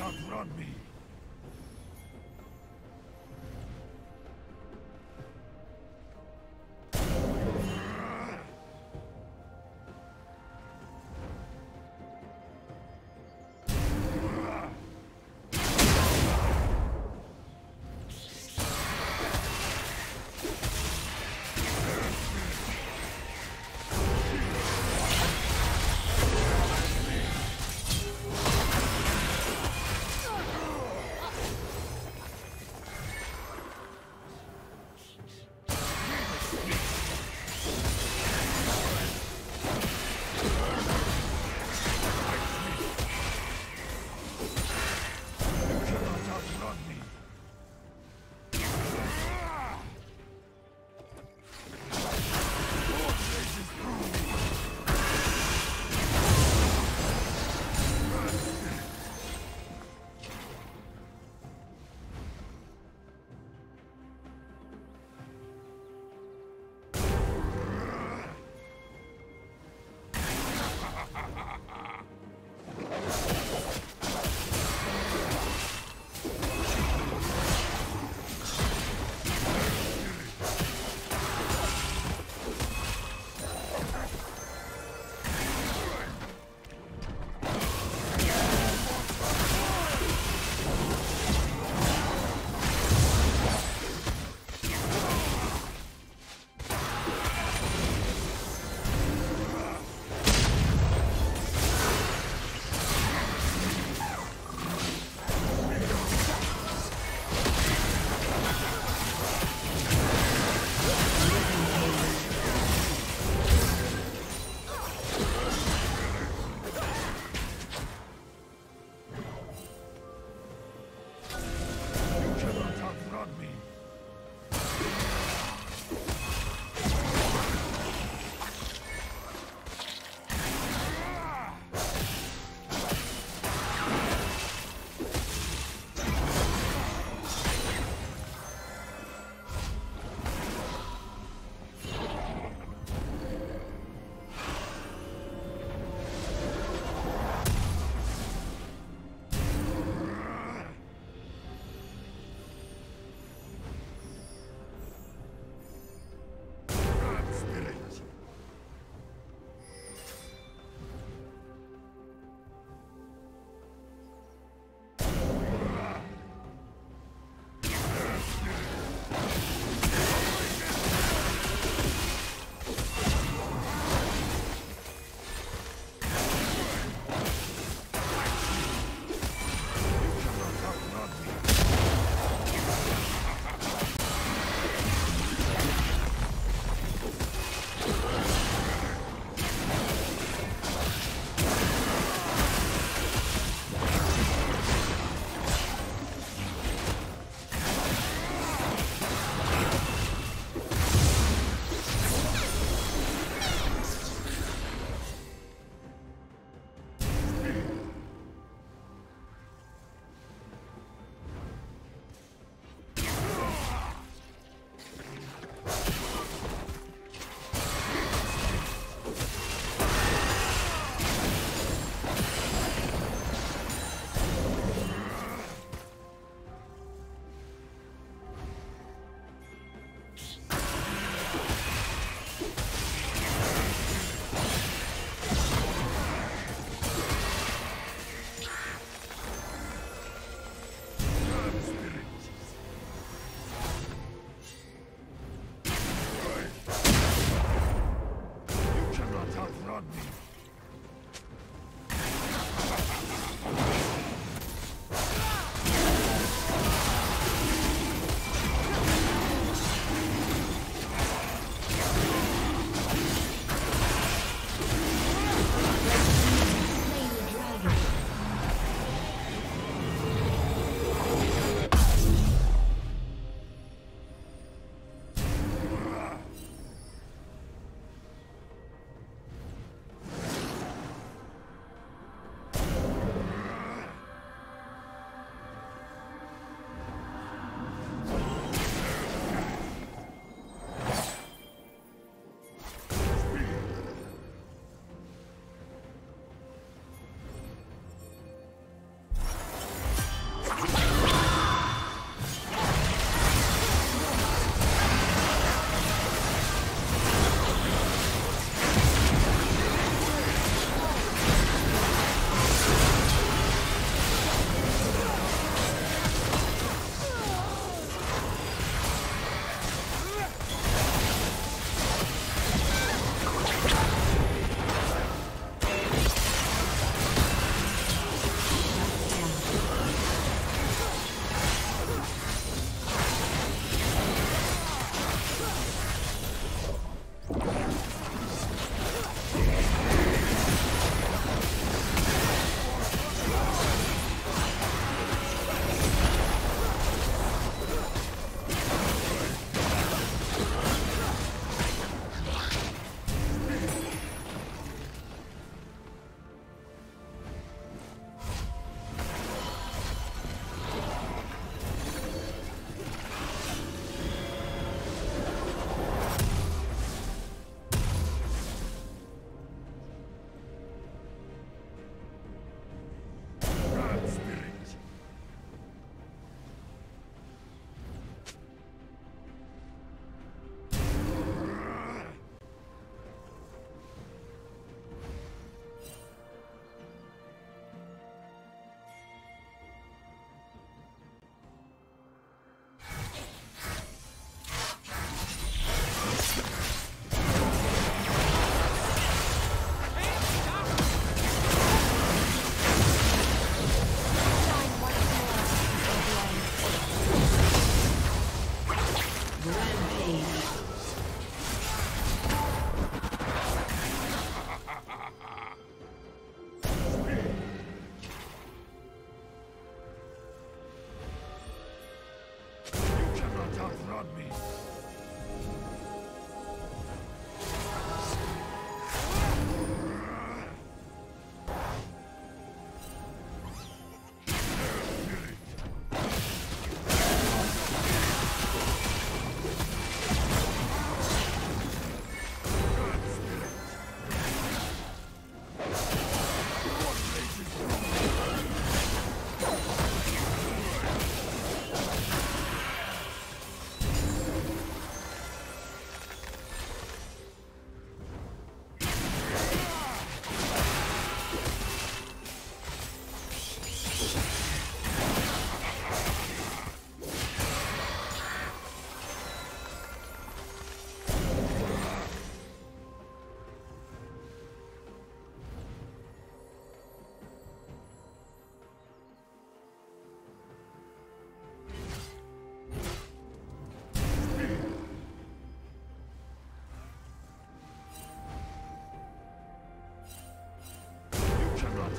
cannot outrun me.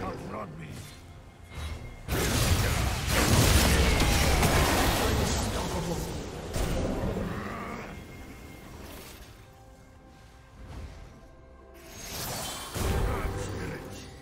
outrun me.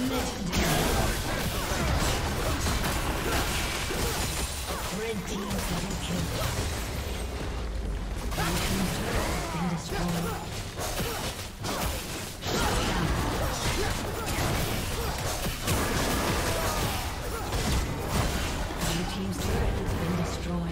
Legendary. Red team double kill. Blue team's turret has been destroyed.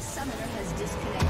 Summoner has disconnected.